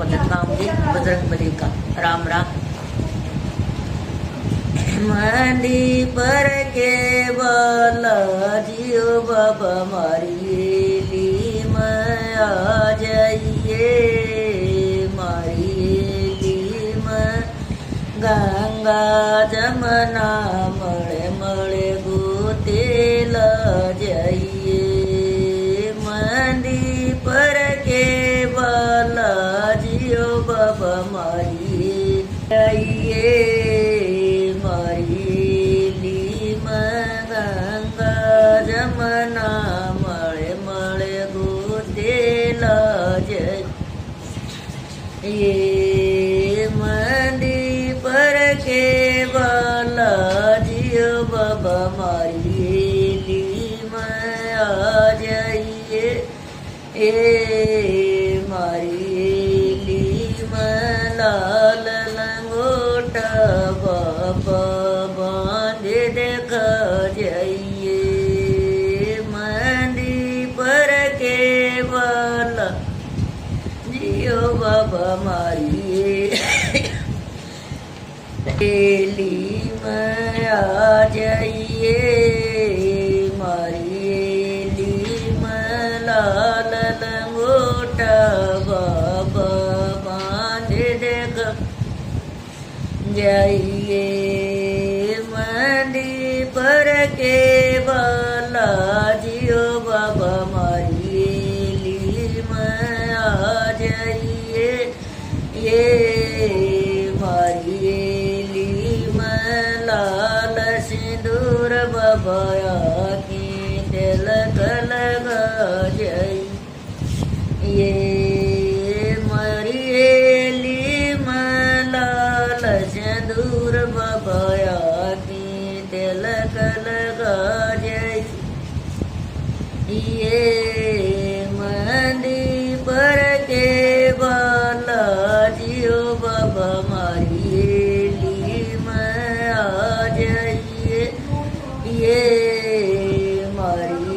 बदलता होंगे बजरंग बली का। राम राम। मेहंदीपुर के बालाजी बाबा मारियेली में आ जाइए, मारियेली में गंगा जमुना मड़े मड़े गोते ला जाइए। मेहंदीपुर के बालाजी बाबा मारिये जाइए, ये मेहंदीपुर के बालाजी बाबा मारियेली में आ जाइए, ए मारियेली में लाल लंगोटा बाबा बांध देखा जाइए। मेहंदीपुर के बाला बाबा मारियेली में आ जाइए, मारियेली में लाल लंगोटा बाबा बांध देखा जाइए। मेहंदीपुर के बालाजी बाबा मारियेली में आ जाइए, ये मारियेली में लाल सिंदूर बाबा की तिलक लगा जाइए। ये मारियेली में लाल सिंदूर बाबा की तिलक लगा जाइए। ये मेहंदीपुर के बालाजी बाबा मारियेली में आ जाइए, ये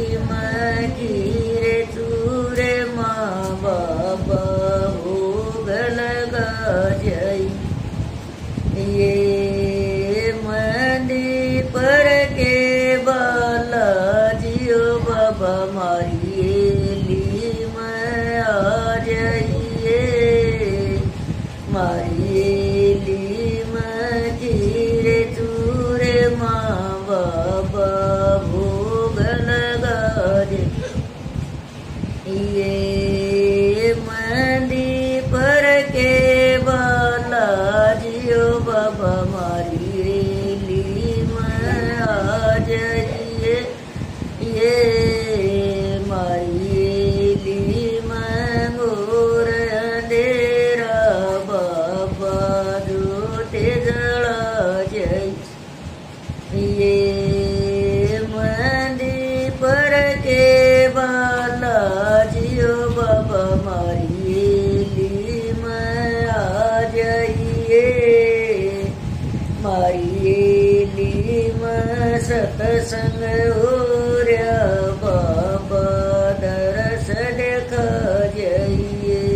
मारियेली में गिरे चूरे माँ बाबा भोग लगा जाइए। ये मेहंदीपुर के बालाजी बाबा मारियेली में आ जाइए, मारियेली में गिरे चूरे माँ बाबा भोग लगा जाइए। मेहंदीपुर के बालाजी बाबा मारियेली में आ जाइए, ये मारियेली में घोर अंधेरा बाबा ज्योति जला जाइए। ये मेहंदीपुर के बालाजी बाबा मारियेली में आ जाइए, मारियेली में सत्संग हो रहा बाबा दरस देखा जाइए।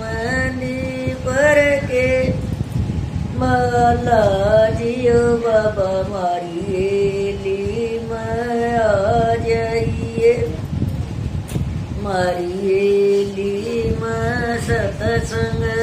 मेहंदीपुर के बालाजी बाबा मारियेली में आ जाइए, मारियेली में सत्संग